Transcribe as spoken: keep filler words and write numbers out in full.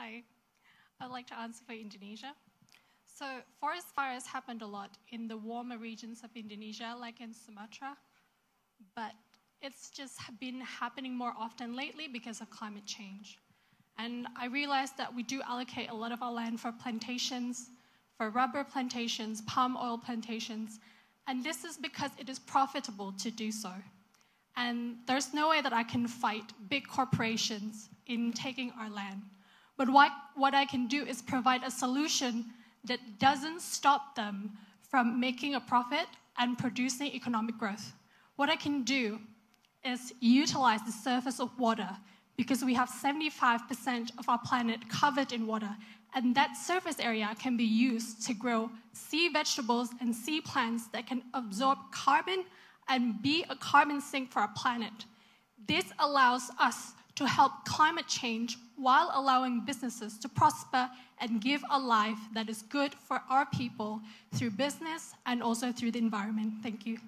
Hi, I'd like to answer for Indonesia. So forest fires happened a lot in the warmer regions of Indonesia, like in Sumatra, but it's just been happening more often lately because of climate change. And I realized that we do allocate a lot of our land for plantations, for rubber plantations, palm oil plantations, and this is because it is profitable to do so. And there's no way that I can fight big corporations in taking our land. But what, what I can do is provide a solution that doesn't stop them from making a profit and producing economic growth. What I can do is utilize the surface of water, because we have seventy-five percent of our planet covered in water, and that surface area can be used to grow sea vegetables and sea plants that can absorb carbon and be a carbon sink for our planet. This allows us to help climate change while allowing businesses to prosper and give a life that is good for our people through business and also through the environment. Thank you.